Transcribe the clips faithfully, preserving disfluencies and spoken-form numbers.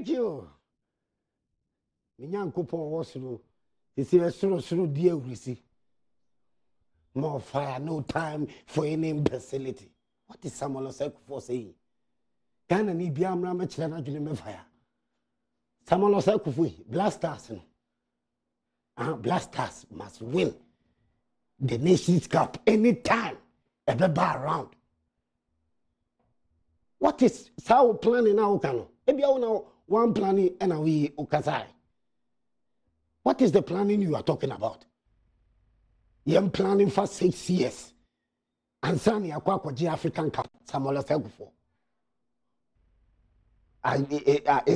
Thank you. Minyan kupon wasru. It's a solo solo dear we see. More fire, no time for any imbecility. What is someone else for saying? Ghana ni biam rama chana julime fire. Someone else kufu blasters. Ah, blasters must win the Nations Cup anytime, every bar round. What is our planning now, Kano? Maybe I now one planning and we Okazai. What is the planning you are talking about? You are planning for six years. And Sani Akwakoji African Cup, Samola Segufo.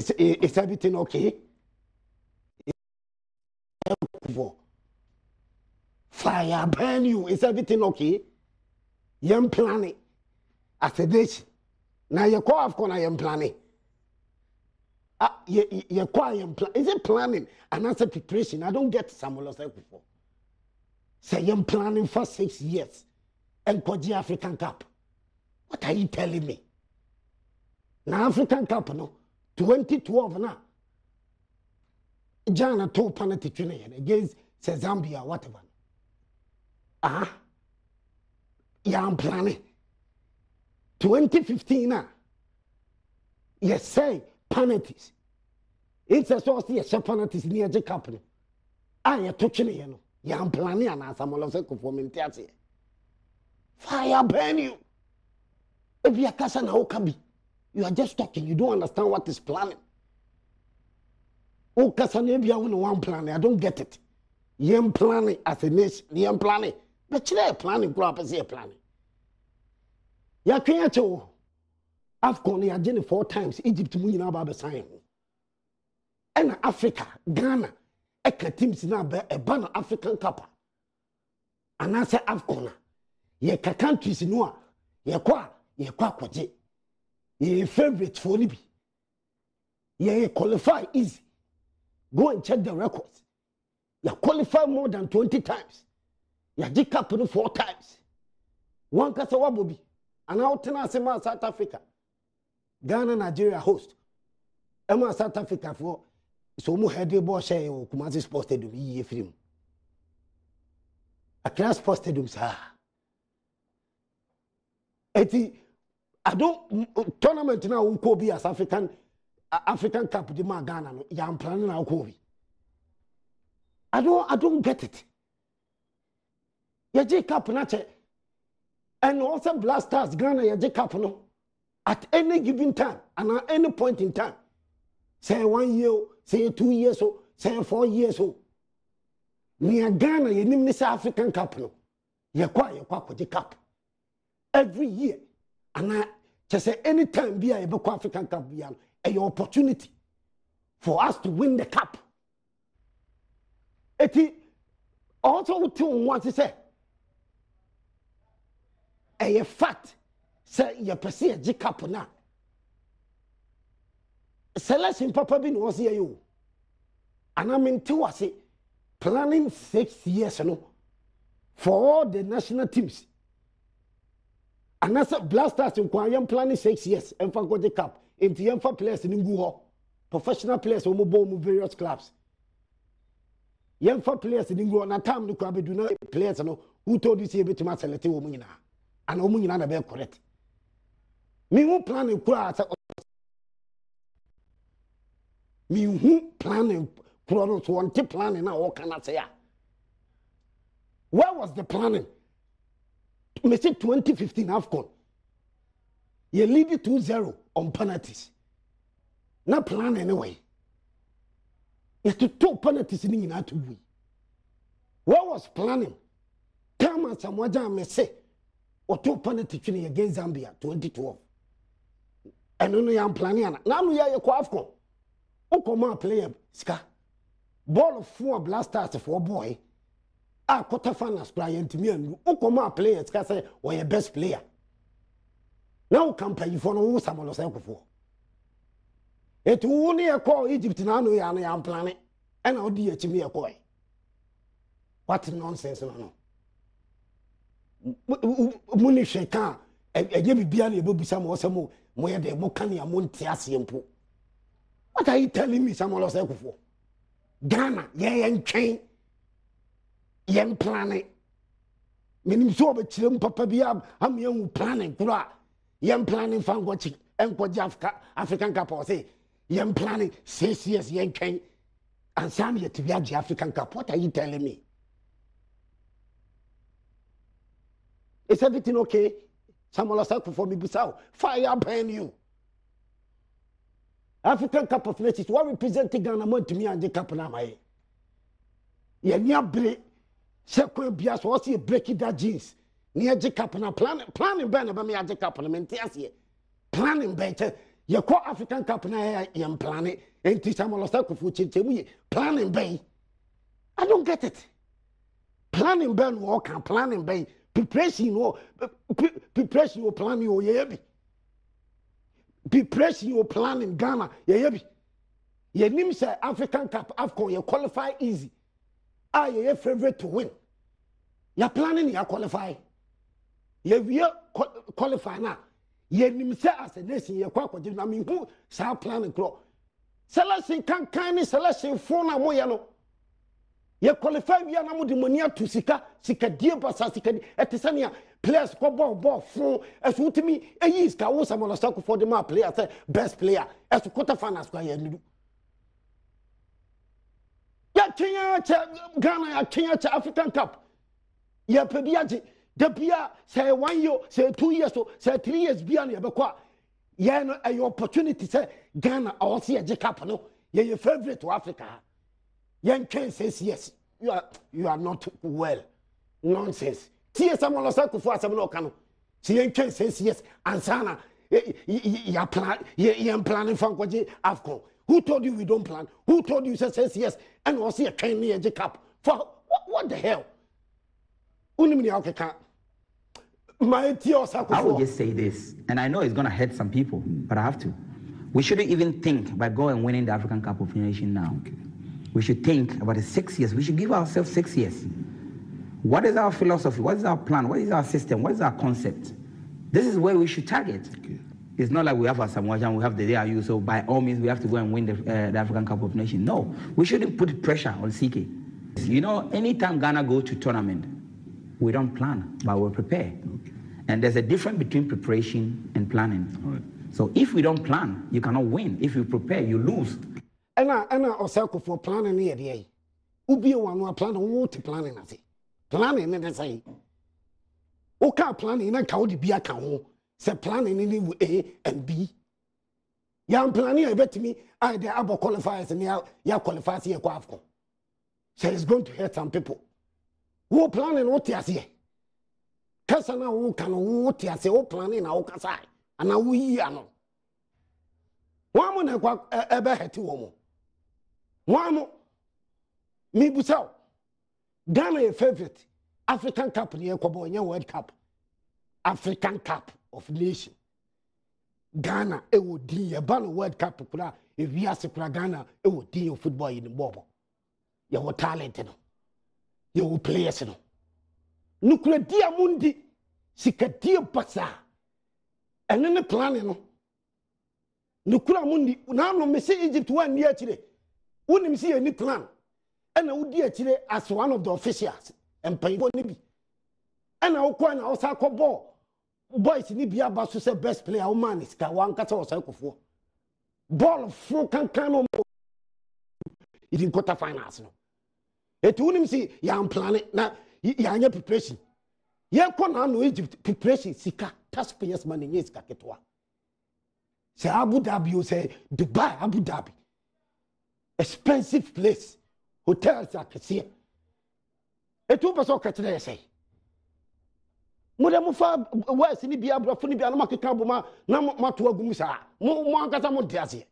Is everything okay? Fire burn you. Is everything okay? You are planning. As a dish. Now you call of I am planning. Ah, you call I am planning. Is it planning? And that's a preparation. I don't get Samuel before. Say so I'm planning for six years. And Koji African Cup. What are you telling me? Now African Cup no. twenty twelve now. Jana two penalty training against Zambia, whatever. Ah. Yeah, I'm planning. twenty fifteen now. Yes, say penalties. It's a source yes penalties near the company. I am touching you. You are planning and as I'm conforming theatre. Fire burn you. If you are Kasana Okabi, you are just talking, you don't understand what is planning. Oh Kasana, you only one planning. I don't get it. You am planning as a nation, you am planning. But you are planning, grow up as you are planning. Ya creature Afcon ya Jenny four times, Egypt Munina Baba Sign. And Africa, Ghana, Eka team Sinaba, a banner African Cup. And I say Afcona. Ye ka countries noa, ye qua, ye qua quaje. Ye favorite for Libby. Ye qualify easy. Go and check the records. Ya qualify more than twenty times. Ya G Cup no four times. One Kasawa Bobby. And how Tanzania, South Africa, Ghana, Nigeria host. Emma South Africa for so much heavy ball share or Kumasi Sports Stadium. Ye film. A class sports stadium sir. Eti, I don't tournament now. Ukobi as African African Cup. The man Ghana. Ya am planning now Ukobi. I don't. I don't get it. Ya G Cup na che. And also blasters, Ghana, ya Jacob, no? At any given time, and at any point in time, say one year, say two years, so say four years, so near Ghana, you name this African Cup, no? You quite, you quite, you cup every year, and I just say any time be a African Cup, be an opportunity for us to win the cup. It also to want to say. A fact, say you perceive G Cup now. Selection Papa bin was here you, and I mean to us planning six years no for all the national teams. And that's a blasters in Kwayam planning six years and for G Cup in the Emfa players in Nguho, professional players who move various clubs. Yemfa players in Nguho, and time to Kwabi do not players no who told you see a bit to my selective woman. And omu nyina na be correct. Me who plan e kura asa. Me who plan e kura no so anti plan na o kana say. Where was the planning? Me say twenty fifteen Afcon. You lead it two zero on penalties. Na plan anyway. It to two penalties ni nyina to we. Where was planning? Come as amwaja me say. Or two penalty training against Zambia twenty twelve. And only I'm planning. Now we are a Afcon. Okoma player, Ska. Ball of four blasters for boy. A quarterfinals client to me and Okoma player, Ska say, or your best player. Now come play for no Samuel Selkofo. It only a call Egypt now we are planning. And I'll dear to me a boy. What nonsense, no? Muni sheka e ye bibia na ebobusa mo se mo mo ye de mo kania mo ntiase mpo What are you telling me? Someone else for Ghana, yeah, and chain, young planet. Meaning so, but children, Papa Biab, I'm young planning, Kura, young planning, found watching, and Kojafka, African Cup, or say, young planning, six years, young chain, and some year to be at the African Cup. What are you telling me? Is everything okay? Someone else for me, Bissau, fire burn you. African Cup of Nations, what representing Ghana more to me and the Cup of Namae? You're near break, Sequel Bias, what's your breaking that jeans? Near the Cup and a plan, planning banner by me at the Cup and a planning better. You call African Cup and I am planning, and teach someone else for planning bay. I don't get it. Planning burn walk and planning bay, preparation or preparation or planning or yabby. Preparation your plan in Ghana. Yeah, yeah. Your name is African Cup AFCON. You qualify easy. Are your favorite to win? You're planning. You qualify. You qualify now. Your name is as a nation. You qualify. I mean, who? So planning grow. Selection can kindly selection phone na mo yano. You qualify. We are now the money to sika sika dear basa sika. At Tanzania. Players go ball ball phone. As what me, a year's car was someone for the map player, best player. As to quarterfinals, Ghana, I change African Cup. Ya Pediaji, the Pia say one year, say two years, say three years beyond your Bakwa. Ya no, a opportunity, say Ghana, I will see a Jacob. No, you're your favorite to Africa. Yan Ken says, yes, you are, you are not well. Nonsense. See someone else could for some local. See, you can say yes, and Sana, you're planning for AFCON. Who told you we don't plan? Who told you says yes? And we'll see a train near the cup. For what the hell? I would just say this, and I know it's going to hurt some people, but I have to. We shouldn't even think about going and winning the African Cup of Nations now. We should think about the six years. We should give ourselves six years. What is our philosophy? What is our plan? What is our system? What is our concept? This is where we should target. Okay. It's not like we have Asamoah and we have the D R U, so by all means we have to go and win the, uh, the African Cup of Nations. No, we shouldn't put pressure on C K. You know, anytime Ghana go to tournament, we don't plan, but we prepare. Okay. And there's a difference between preparation and planning. All right. So if we don't plan, you cannot win. If you prepare, you lose. And I, and I also for planning here, the Ubi one who plan what planning as it. Planning and say, Oka planning and cow the beer can say planning in A and B. Young planning, I bet me, I the abo qualifiers and ya qualifiers here. So it's going to hurt some people. Who planning what you say? Cassana who can what you say, oh planning, our Cassai, and now we are no. One more ever had two more. One more. Me busao. Ghana is a favorite. African Cup, the World Cup. African Cup of Nations. Ghana, it would be a World Cup. If we are in Ghana, it would be a football in the bubble. You are talented. You are players. You are dear mundi. You are dear pasa. And then the planning. You are mundi. Now, I see Egypt one year today. I see any plan. And I would dear today as one of the officials and pay for Nibi. And I will call an Osako ball. Boys in Nibia Basu said best player, man is Kawan Kata Osako for ball of four can canoe. It didn't got a finance. It wouldn't see young planet now. Young preparation. Yakon Egypt preparation, Sika, taxpayers' money is Kaketwa. Say Abu Dhabi, you say Dubai, Abu Dhabi. Expensive place. Hotels are here. A two person can say. Mudamufa was in Bia Brafuni Bianamaki Kabuma, Namatu Gumusa, Muankatamu Dazi.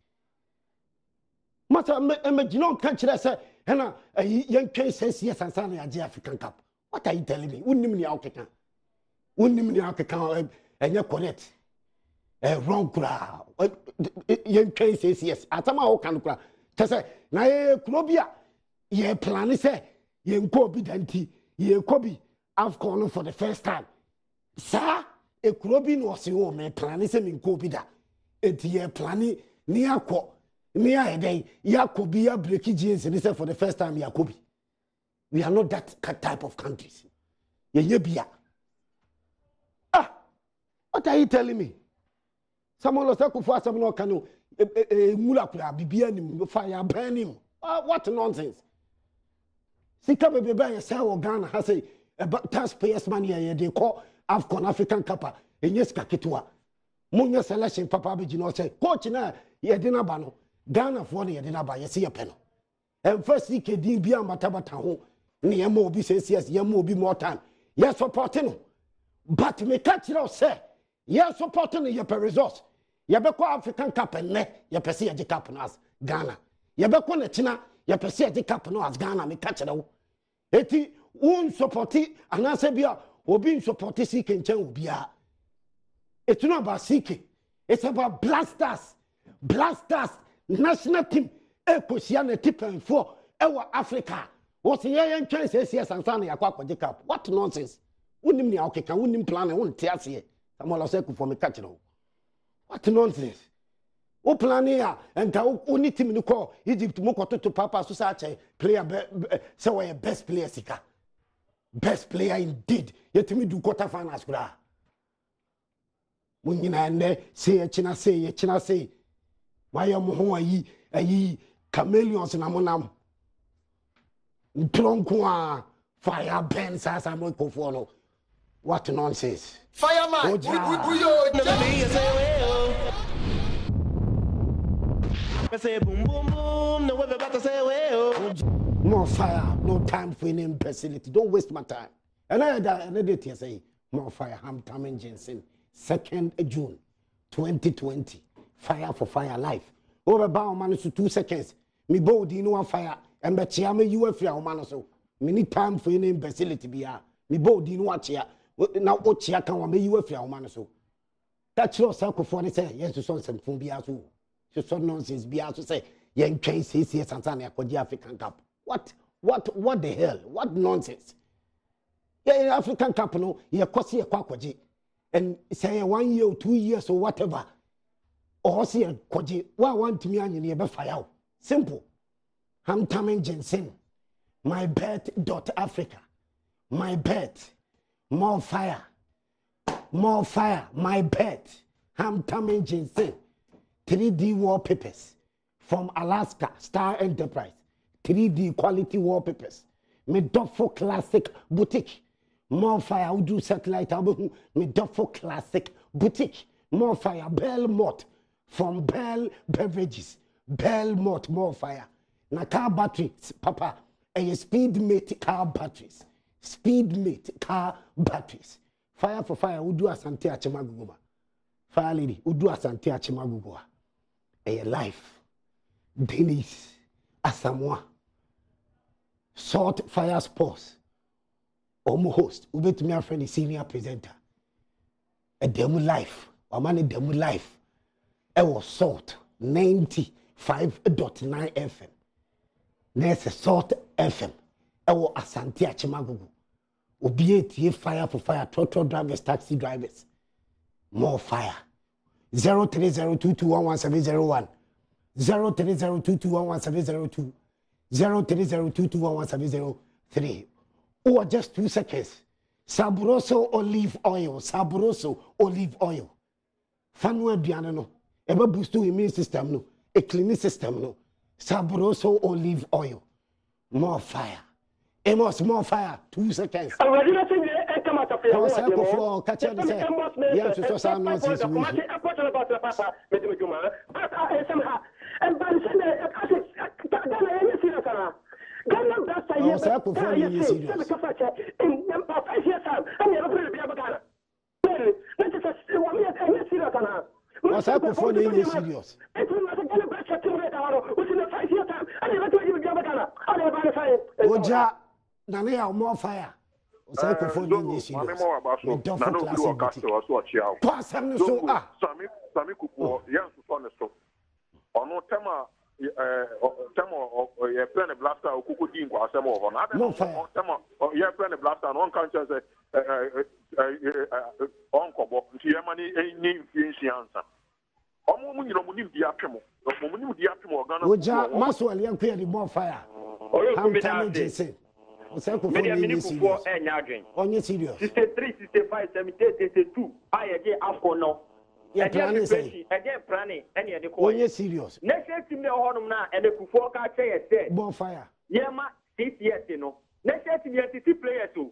Mata Majinon Kanchera say, and a young case says yes and Sani at the African Cup. What are you telling me? Unimini Alcacan. Unimini Alcacan and your connect. A wrong crowd. Young case says yes. Atama Okanukra. Tessa, Nae Klobia. Ye plan say ye nkobi danti ye kobi AFCON for the first time sa e kurobi no se o me plan say me nkobi da enti ye plan ni akọ Me I day Yakubi ya breaking jeans and said for the first time Yakubi. We are not that type of countries. Yebia. Ah, what are you telling me? Someone was talking for some no canoe. Mulakura Bibian fire burn him. Ah, what nonsense. Sika baby by yourself Ghana has a taxpayers money they call Afcon African Cup. And yes, Kakitua. Munya selection Papa Bijino say, coach na Yedina Bano. Ghana for the Yedina by a penal. And first, he can be a matabataho. Niamobi says, yes, Yamobi more time. Yes, supporting. But me catch it out, sir. Yes, supporting your resource. Yabeko African Cup and ne, Yapesia de Capanas, Ghana. Yabeko Netina, Yapesia de Capanas, Ghana, me catch it out. Eti, un supporti, and I said, Bia, or being supported seeking Chambia. It's not about seeking, it's about blasters, blasters, national team. Ekusiane tip and four, our Africa. What's the young Chinese S S and Sanya Quack the Cup? What nonsense? Wouldn't me okay, can wouldn't plan and wouldn't tell you. I'm all a for me catching. What nonsense? O planea and Tao only team in the call Egypt Mokoto to Papa Society player so a best player seeker. Best player indeed. Yet me do quarter finals. Munina and say a china say a china say. Why am I a chameleons in Amonam. Tronqua, fire, bends as I'm going to follow. What nonsense. Fireman, no fire, no time for any imbecility. Don't waste my time. And I did it say, no fire, Hamtamen Jensen, second of June twenty twenty. Fire for fire life. Over bow managed to two seconds. Me bow didn't know fire. And but she am a U F O man so. Me need time for any imbecility be here. Me bow didn't watch here. Now what she can want me U F O man so. That's your circle for it. Yes, you saw some phone be as well. You saw nonsense be as say. Yeah, in case he sees Tanzania for the African Cup. What? What? What the hell? What nonsense? Yeah, in African Cup no. Yeah, cause he kwakoji. And say one year or two years or whatever. Or see a koji. Why want me and you never fire? Simple. Hamtamen Jensen. My bet dot Africa. My bet. More fire. More fire. My bet. Hamtamen Jensen. three D wallpapers from Alaska Star Enterprise. three D quality wallpapers. Medofo Classic Boutique. More fire. I'll do satellite. Medofo Classic Boutique. More fire. Bell Mott. From Bell Beverages, Bell Mott, more fire. Na car batteries, Papa, and your Speedmate car batteries. Speedmate car batteries. Fire for fire, Udu Asante Achimaguguma. Fire lady, Udu Asante Achimaguguma. And your life. Denise Asamoah. Salt Fire Sports. Omo host, Ubet my friend, senior presenter. A demo life, a man a demo life. It was Salt ninety-five point nine F M. There's a Salt F M. It was Asante Achimagugu. Obiet fire for fire. Total drivers, taxi drivers. More fire. zero three zero two two one one seven zero one. zero three zero two two one one seven zero two. zero three zero two two one one seven zero three. Or just two seconds. Sabroso olive oil. Sabroso olive oil. Fanwe biana no. Ever boost to immune system, no. A cleaning system, no. Sabroso olive oil. More fire. Amos, more fire. Two seconds. I was not saying I come out of the catch up. Yes, it was I'm not saying about the papa, Meduguma. But I somehow. And by the Ghana, that's a yes, I could find you. I'm a Ghana. Let us see what I have. What's happening for the English studios? It will not get a better two red hour within a five year time. I never told you to give a gun. I never verify it. Oja, Nanea, more fire. What's happening for the English studios? I know about you. I know you are Castro, I saw you. Pass him so. Sammy, Sammy Kupo, yes, on the stop. On no Tema, Tema, you're playing a blaster, Kuku Ding, or some of them. No fire. Tema, you're playing a blaster, and one country says, Uncle Bob, Germany ain't named Finch answer. I'm Yeah, planning say. Again, planning any other call. Only serious. Next year, team they hold them now, and they could forecast years. Bonfire. Yeah, ma, six years, you know. Next year, team they see players too.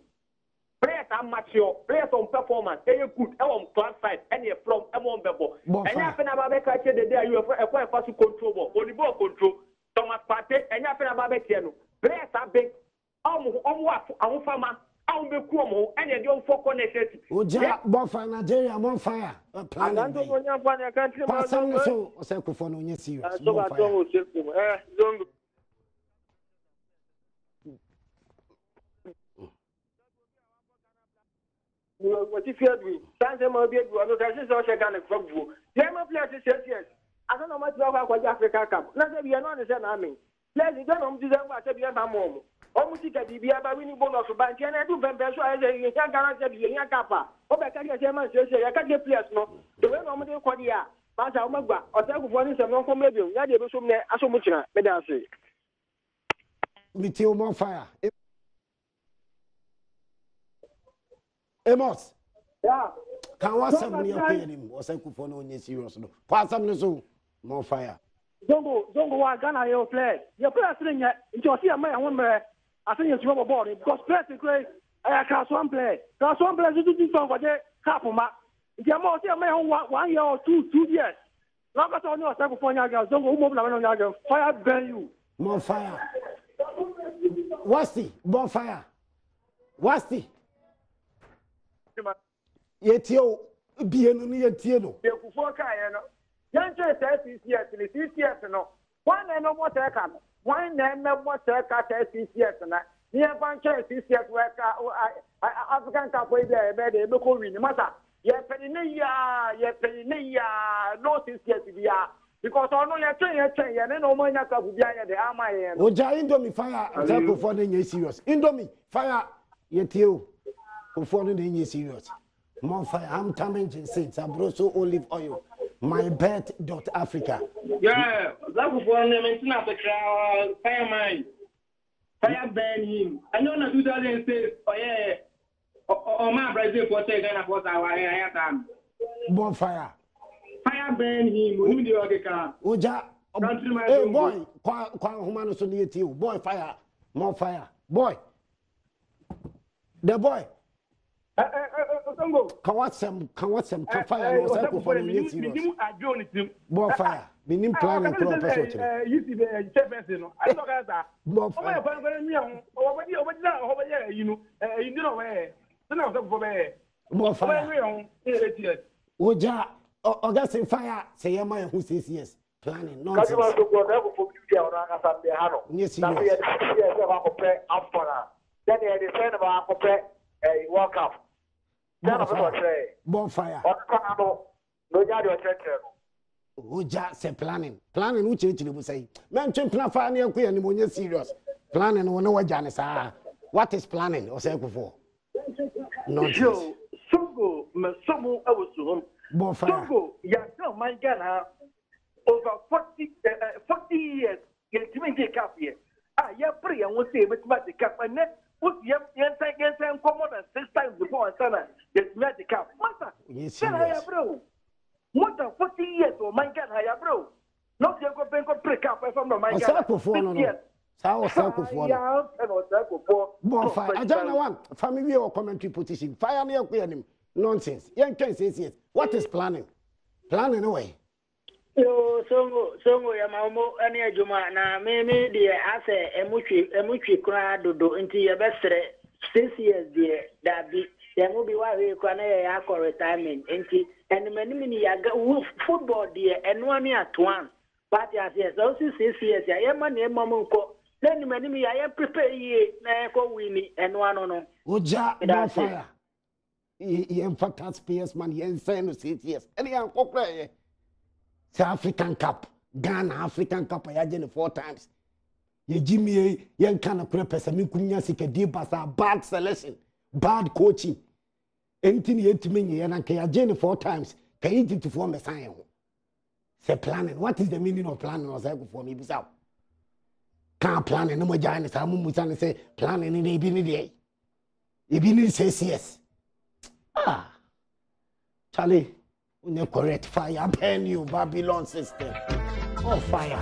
Players are mature. Players on performance. They are good. They on class side. They are from. They on level. Bonfire. And after that, we catch the day. You are for a for a pass to control ball. Only ball control. Thomas Partey. And after that, we catch no. Players are big. I'm I'm what I'm farmer. Bonfire Nigeria, bonfire. Planning. I don't What if you had we? I don't know much about Africa Cup. Let's be an army. Let's don't deserve what I have a Omutika di bia ba wini bonus banki na do bembe so aye ye gana se bi ye kapa o be ka se man se se ya ka players no the way no mudi ko dia ba sa o magba o ta ku fo ni se no ko mebi ya de be so me aso mu kira me da so mi ti o mo fire Amos yeah kan wa se mu ni o pe ni o se ku fo no onye serious no pa sam ni so mo fire zongo zongo wa gana yo play your players ni nti o si am ya won me I think it's rubber ball because players play. I can't one play. Class one play you do this one for the half of my. They are more. They are more one year or two, two years. Now that's all you are saying for young girls. Don't go move around young girls. Fire burn you. More fire. What's the more fire? What's the? Yetio bienu ni yetieno. Yekufoka yeno. Yanche tesi sietini sietino. One eno mo teka. One name was a cat six years and I near one chair six years where African Cup way there, better look over in the matter. Yes, Penina, yes, Penina, no six years to be out because I know your train, your train, and then no more not to be at the Amaya. Oh, Indomie fire, example for the new serious. Indomie fire, yet you for the new serious. More fire, Hamtamen Jensen, Sabroso olive oil. My bet dot Africa. Yeah, that was one name in the crowd. Fire mine. Fire burn him. I know not two thousand six. Oh, yeah. Oh, my Brazil for taking a photo. I have time. Bonfire. Fire burn him. Who do you car? Uja. Hey, boy. Quite humano so near you. Boy, fire. More fire. Boy. The boy. Can watch some, can watch some fire. More fire. Minim planning property. You see the chairperson. I look at that. More fire. You know, you know where. More fire. Oja, Augustine fire. Say a man who says yes. Planning. No, yes, then they defend about a walk up. Bonfire. Who just say planning? Planning, which you will say. Mention plan for any queer and when you're serious. Planning or no, Janice. Ah, what is planning or say before? No, so go, Masamo, I was soon. Bonfire. Yes, no, my Ghana over forty forty years. You're doing the cap here. Ah, you're pretty, I won't say, but the cap and net. Put your second time come on and six times before and son get me at the cap. Master, yes, bro. More than forty years or my God, higher bro. Not your go bank or break up from my God. I was circle for one. Bonfire. I don't know one. Family or commentary petition. Fire me up with him. Nonsense. Young Ken says yes. What is planning? Planning away. So, so, so, ya maumo any juma na mimi dear ase emuchi emuchi kura dodo into your best six years dear that be there will be why we can have retirement into and many many football dear and one at one but as yes also six years I am money mamunko then many I am prepare ye na ko wini and one no oja no fire he in fact has P S man he insane six years any an kokra South African Cup, Ghana African Cup, I had it four times. You Jimmy, young kind of preppers, and you couldn't see a deep as a bad selection, bad coaching. Anything you to me, and I can four times, can eat it to form a sign. say planning. What is the meaning of planning? I say for me, Bissau. Can't plan and no more giants. I'm going say planning in the evening. Evening says yes. Ah, Charlie, you correct fire. Burn you, Babylon system. Oh, fire.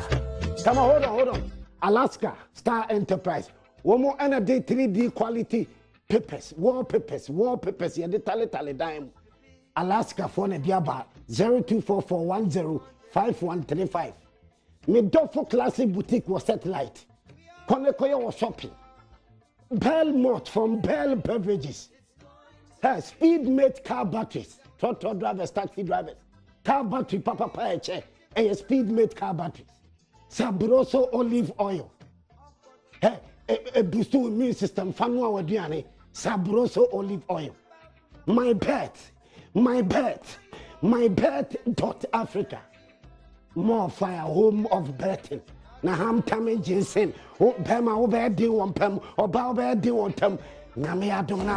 Come on, hold on, hold on. Alaska Star Enterprise. One more energy three D quality papers, wallpapers, wallpapers. Yeah, the tally tally dime. Alaska phone and diaba zero two four four one zero five one three five. Medofo Classic Boutique was satellite. Konekoya was shopping. Bell from Bell Beverages. Hey, Speedmate car batteries. Trotto drivers, taxi drivers. Car battery, papa, papa, chair. Hey, Speedmate car batteries. Sabroso olive oil. Hey, a boost to immune system. Fanua Wadiani. Sabroso olive oil. My pet. My pet. My pet dot Africa. More fire, home of betting. Na Hamtamen Jensen. Oh, Pema, oh, bad deal on Pem. Oh, bad deal on Tem. Namia Dona.